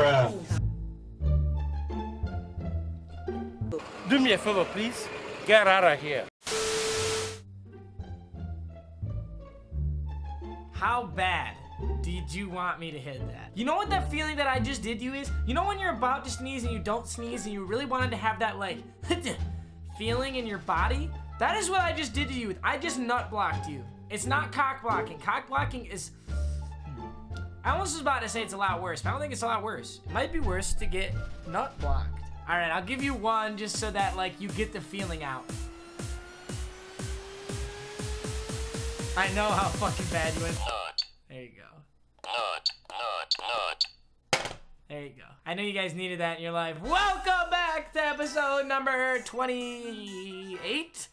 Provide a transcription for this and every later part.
bruh. Do me a favor, please. Get out of here. How bad did you want me to hit that? You know what that feeling that I just did you is? You know when you're about to sneeze and you don't sneeze and you really wanted to have that like feeling in your body? That is what I just did to you. I just nut blocked you. It's not cock blocking. Cock blocking is... I almost was about to say it's a lot worse, but I don't think it's a lot worse. It might be worse to get nut blocked. All right, I'll give you one just so that like you get the feeling out. I know how fucking bad you went. There you go. There you go. I know you guys needed that in your life. Welcome back to episode number 28.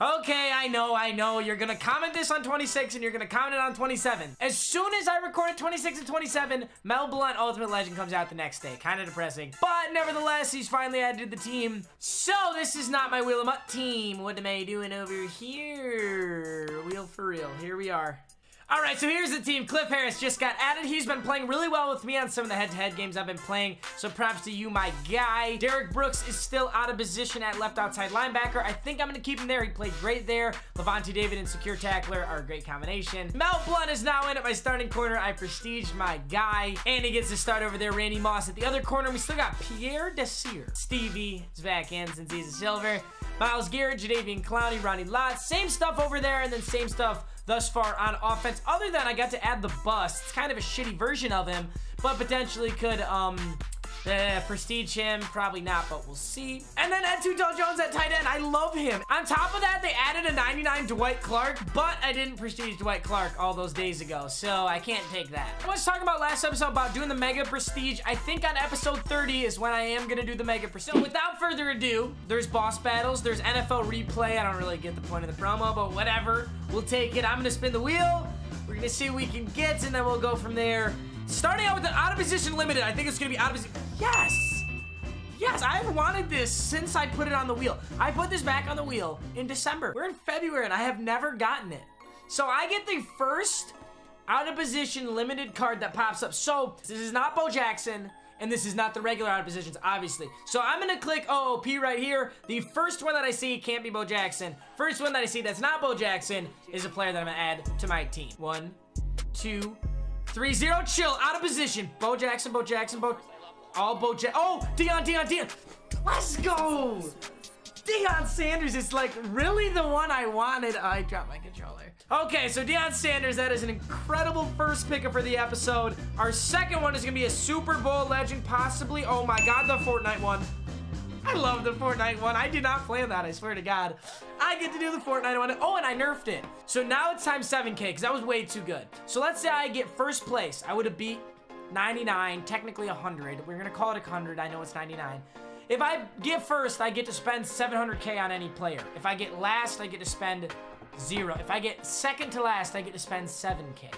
Okay, I know. You're gonna comment this on 26 and you're gonna comment it on 27. As soon as I recorded 26 and 27, Mel Blunt Ultimate Legend comes out the next day. Kind of depressing. But nevertheless, he's finally added to the team. So this is not my Wheel 'em Up team. What am I doing over here? Wheel for real. Here we are. All right, so here's the team. Cliff Harris just got added. He's been playing really well with me on some of the head-to-head games I've been playing, so props to you, my guy. Derek Brooks is still out of position at left outside linebacker. I think I'm going to keep him there. He played great there. Levante David and secure tackler are a great combination. Mel Blunt is now in at my starting corner. I prestiged my guy, and he gets to start over there. Randy Moss at the other corner. We still got Pierre Desir. Stevie is back in since he's a silver. Miles Garrett, Jadeveon Clowney, Ronnie Lott. Same stuff over there, and then same stuff thus far on offense, other than I got to add the bust. It's kind of a shitty version of him, but potentially could prestige him. Probably not, but we'll see. And then Ed Tutel Jones at tight end. I love him. On top of that, they added a 99 Dwight Clark, but I didn't prestige Dwight Clark all those days ago, so I can't take that. I was talking about last episode about doing the mega prestige. I think on episode 30 is when I am going to do the mega prestige. So without further ado, there's boss battles. There's NFL replay. I don't really get the point of the promo, but whatever. We'll take it. I'm going to spin the wheel. We're going to see what we can get, and then we'll go from there. Starting out with an out of position limited. I think it's going to be out of position. Yes! Yes, I've wanted this since I put it on the wheel. I put this back on the wheel in December. We're in February, and I have never gotten it. So I get the first out of position limited card that pops up. So this is not Bo Jackson, and this is not the regular out of positions, obviously. So I'm going to click OOP right here. The first one that I see can't be Bo Jackson. First one that I see that's not Bo Jackson is a player that I'm going to add to my team. 1, 2, 3, 0, chill, out of position. Bo Jackson. Oh, Deion. Let's go. Deion Sanders is like really the one I wanted. I dropped my controller. Okay, so Deion Sanders, that is an incredible first pickup for the episode. Our second one is going to be a Super Bowl legend, possibly. Oh my God, the Fortnite one. I love the Fortnite one. I did not plan that, I swear to God. I get to do the Fortnite one. Oh, and I nerfed it. So now it's times 7K, because that was way too good. So let's say I get first place. I would have beat 99, technically 100. We're going to call it 100. I know it's 99. If I get first, I get to spend 700K on any player. If I get last, I get to spend 0. If I get second to last, I get to spend 7K.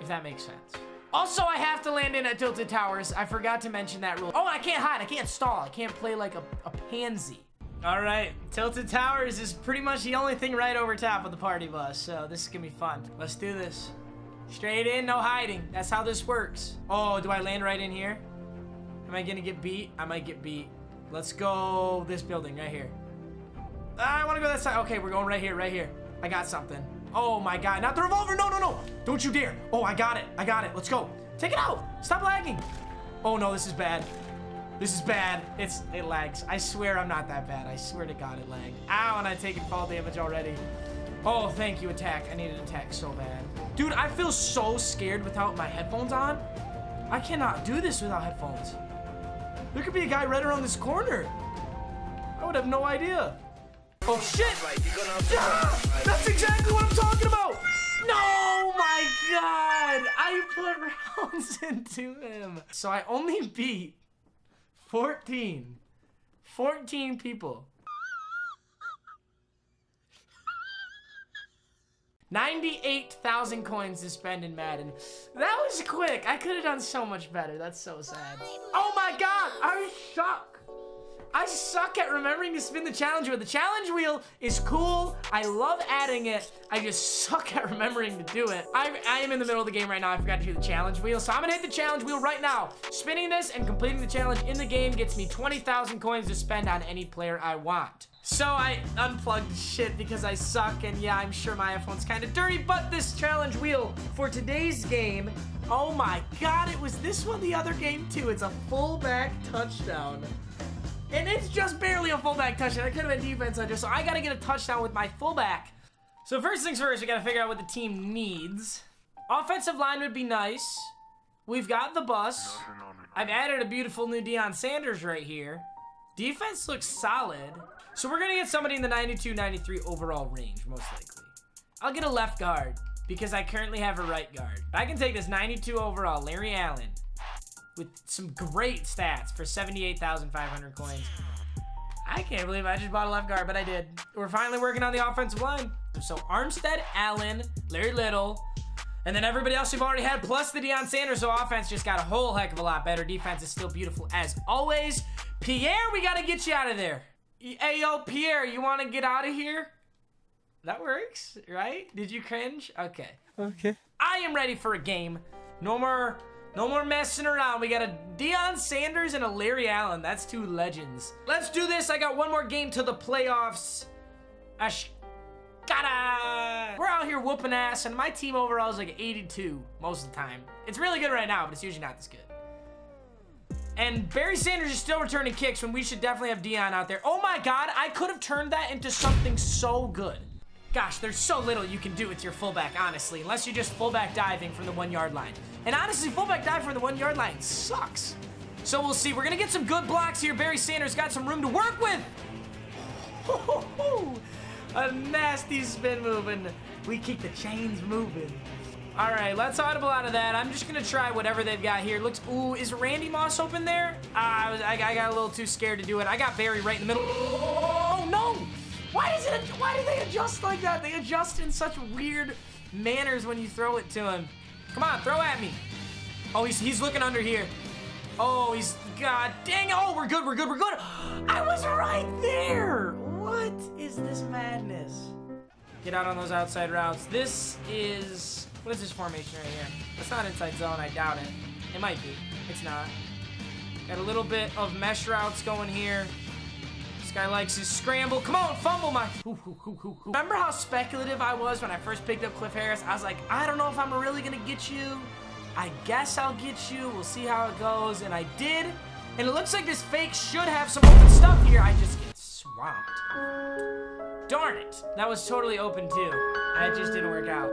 If that makes sense. Also, I have to land in at Tilted Towers. I forgot to mention that rule. Oh, I can't hide. I can't stall. I can't play like a pansy. All right. Tilted Towers is pretty much the only thing right over top of the party bus, so this is going to be fun. Let's do this. Straight in, no hiding. That's how this works. Oh, do I land right in here? Am I going to get beat? I might get beat. Let's go this building right here. I want to go that side. Okay, we're going right here, right here. I got something. Oh my God, not the revolver. No, don't you dare. Oh, I got it. Let's go. Take it out. Stop lagging. Oh no, this is bad. It lags. I swear I'm not that bad. I swear to God it lagged. Ow, and I've taken fall damage already. Oh, thank you, attack. I need an attack so bad. Dude, I feel so scared without my headphones on. I cannot do this without headphones. There could be a guy right around this corner. I would have no idea. Oh shit! Yeah, that's exactly what I'm talking about! No, my God! I put rounds into him. So I only beat 14 people. 98,000 coins to spend in Madden. That was quick. I could have done so much better. That's so sad. Oh my God! I'm shocked. I suck at remembering to spin the challenge wheel. The challenge wheel is cool. I love adding it. I just suck at remembering to do it. I am in the middle of the game right now. I forgot to do the challenge wheel. So I'm gonna hit the challenge wheel right now. Spinning this and completing the challenge in the game gets me 20,000 coins to spend on any player I want. So I unplugged shit because I suck, and yeah, I'm sure my iPhone's kind of dirty, but this challenge wheel for today's game, oh my God, it was this one the other game too. It's a fullback touchdown. And it's just barely a fullback touchdown. I could have been defense under, so I gotta get a touchdown with my fullback. So first things first, we gotta figure out what the team needs. Offensive line would be nice. We've got the bus. I've added a beautiful new Deion Sanders right here. Defense looks solid. So we're gonna get somebody in the 92, 93 overall range, most likely. I'll get a left guard because I currently have a right guard. I can take this 92 overall, Larry Allen, with some great stats for 78,500 coins. I can't believe I just bought a left guard, but I did. We're finally working on the offensive line. So Armstead, Allen, Larry Little, and then everybody else we've already had, plus the Deion Sanders. So offense just got a whole heck of a lot better. Defense is still beautiful as always. Pierre, we gotta get you out of there. Hey, yo, Pierre, you wanna get out of here? That works, right? Did you cringe? Okay. Okay. I am ready for a game. No more messing around. We got a Deion Sanders and a Larry Allen. That's two legends. Let's do this. I got one more game to the playoffs. We're out here whooping ass, and my team overall is like 82 most of the time. It's really good right now, but it's usually not this good. And Barry Sanders is still returning kicks when we should definitely have Deion out there. Oh my God, I could have turned that into something so good. Gosh, there's so little you can do with your fullback, honestly, unless you're just fullback diving from the 1-yard line. And honestly, fullback dive from the 1-yard line sucks. So we'll see. We're going to get some good blocks here. Barry Sanders got some room to work with. A nasty spin moving. We keep the chains moving. All right, let's audible out of that. I'm just going to try whatever they've got here. Looks, ooh, is Randy Moss open there? I got a little too scared to do it. I got Barry right in the middle. Oh, no. Why do they adjust like that? They adjust in such weird manners when you throw it to him. Come on, throw at me. Oh, he's looking under here. Oh, he's, God dang it. Oh, we're good, we're good, we're good. I was right there. What is this madness? Get out on those outside routes. This is, what is this formation right here? It's not inside zone, I doubt it. It might be, it's not. Got a little bit of mesh routes going here. This guy likes his scramble. Come on, fumble my... Remember how speculative I was when I first picked up Cliff Harris? I was like, I don't know if I'm really gonna get you. I guess I'll get you. We'll see how it goes. And I did. And it looks like this fake should have some open stuff here. I just get swamped. Darn it. That was totally open too. It just didn't work out.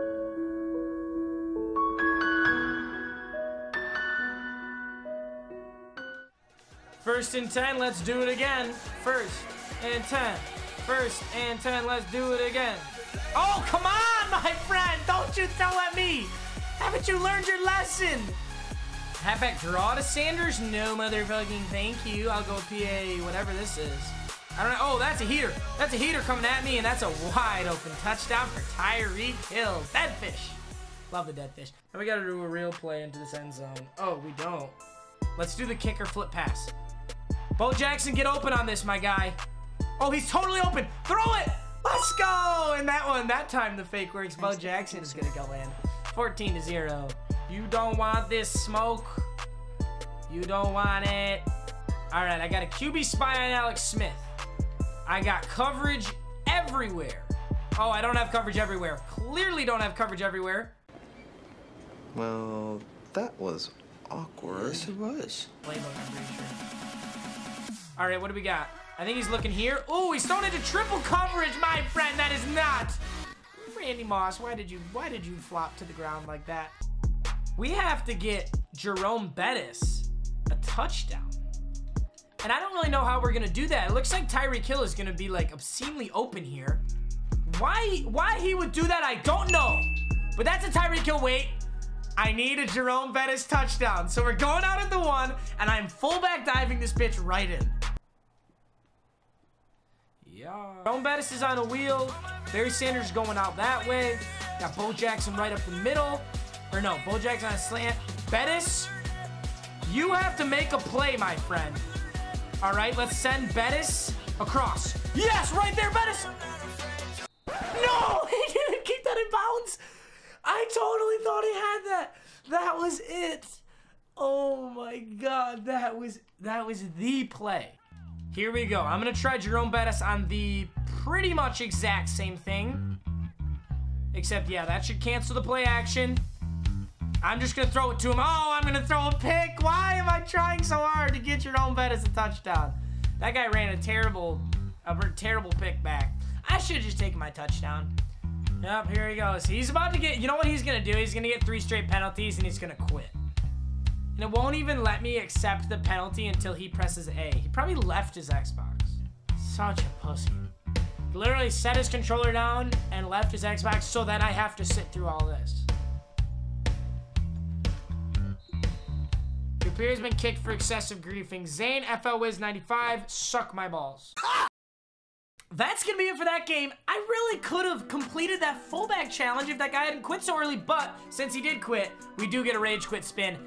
First and 10, let's do it again. First and 10. First and 10, let's do it again. Oh, come on, my friend. Don't you throw at me. Haven't you learned your lesson? Halfback draw to Sanders? No, motherfucking thank you. I'll go PA, whatever this is. I don't know. Oh, that's a heater. That's a heater coming at me, and that's a wide open touchdown for Tyreek Hill. Dead fish. Love the dead fish. And we got to do a real play into this end zone. Oh, we don't. Let's do the kicker flip pass. Bo Jackson, get open on this, my guy. Oh, he's totally open. Throw it. Let's go. And that one, that time the fake works. Bo Jackson is going to go in. 14-0. You don't want this smoke. You don't want it. All right, I got a QB spy on Alex Smith. I got coverage everywhere. Oh, I don't have coverage everywhere. Clearly don't have coverage everywhere. Well, that was awkward. Yes, it was. Playbook, I'm pretty sure. All right, what do we got? I think he's looking here. Oh, he's thrown into triple coverage, my friend. That is not. Randy Moss, why did you flop to the ground like that? We have to get Jerome Bettis a touchdown. And I don't really know how we're gonna do that. It looks like Tyreek Hill is gonna be like obscenely open here. Why he would do that, I don't know. But that's a Tyreek Hill, wait. I need a Jerome Bettis touchdown. So we're going out at the one, and I'm fullback diving this bitch right in. Yeah. Jerome Bettis is on a wheel. Barry Sanders going out that way. Got Bo Jackson right up the middle. Or no, Bo Jackson on a slant. Bettis, you have to make a play, my friend. All right, let's send Bettis across. Yes, right there, Bettis. No, he didn't keep that in bounds. I totally thought he had that. That was it. Oh my God, that was the play. Here we go. I'm gonna try Jerome Bettis on the pretty much exact same thing. Except, yeah, that should cancel the play action. I'm just gonna throw it to him. Oh, I'm gonna throw a pick. Why am I trying so hard to get Jerome Bettis a touchdown? That guy ran a terrible pick back. I should have just taken my touchdown. Yep, here he goes. He's about to get, you know what he's gonna do? He's gonna get 3 straight penalties and he's gonna quit. And it won't even let me accept the penalty until he presses A. He probably left his Xbox. Such a pussy. Literally set his controller down and left his Xbox so that I have to sit through all this. Your player has been kicked for excessive griefing. Zane, FLWiz95, suck my balls. That's gonna be it for that game. I really could have completed that fullback challenge if that guy hadn't quit so early, but since he did quit, we do get a rage quit spin.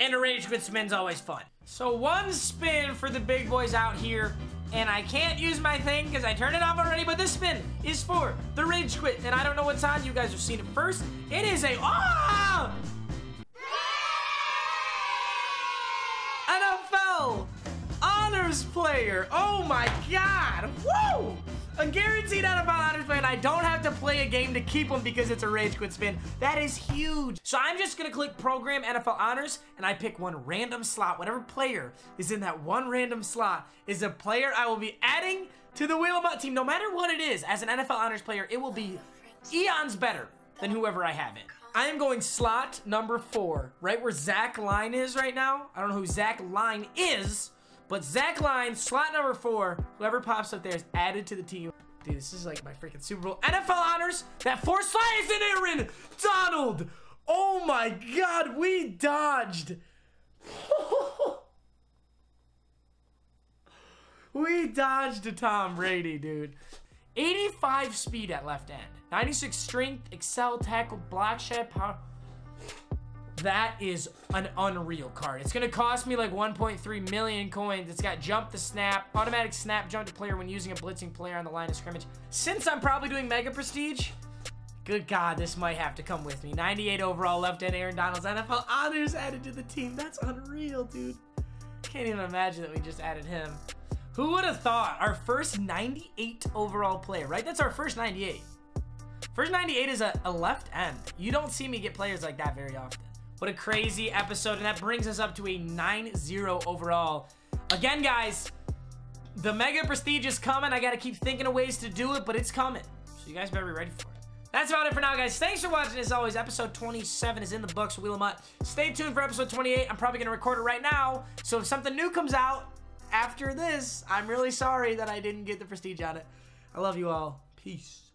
And a rage quit spin's always fun. So one spin for the big boys out here. And I can't use my thing because I turned it off already, but this spin is for the rage quit. And I don't know what's on. You guys have seen it first. It is a... Oh! NFL honors player. Oh my God. Woo! A guaranteed NFL honors player, and I don't have to play a game to keep them because it's a rage quit spin. That is huge. So I'm just gonna click program NFL honors, and I pick one random slot. Whatever player is in that one random slot is a player I will be adding to the Wheel of Mutt team. No matter what it is, as an NFL honors player, it will be eons better than whoever I have in. I am going slot number 4, right where Zach Line is right now. I don't know who Zach Line is, but Zach Line, slot number 4, whoever pops up there is added to the team. Dude, this is like my freaking Super Bowl. NFL honors, that 4 slot is in Aaron Donald. Oh my God, we dodged. We dodged to Tom Brady, dude. 85 speed at left end. 96 strength, excel, tackle, block shed, power. That is an unreal card. It's gonna cost me like 1.3 million coins. It's got jump the snap, automatic snap jump to player when using a blitzing player on the line of scrimmage. Since I'm probably doing mega prestige, good God, this might have to come with me. 98 overall left end Aaron Donald's NFL honors added to the team. That's unreal, dude. Can't even imagine that we just added him. Who would have thought our first 98 overall player, right? That's our first 98. First 98 is a left end. You don't see me get players like that very often. What a crazy episode, and that brings us up to a 9-0 overall. Again, guys, the Mega Prestige is coming. I got to keep thinking of ways to do it, but it's coming. So you guys better be ready for it. That's about it for now, guys. Thanks for watching. As always, episode 27 is in the books, Wheel of Mutt. Stay tuned for episode 28. I'm probably going to record it right now, so if something new comes out after this, I'm really sorry that I didn't get the Prestige on it. I love you all. Peace.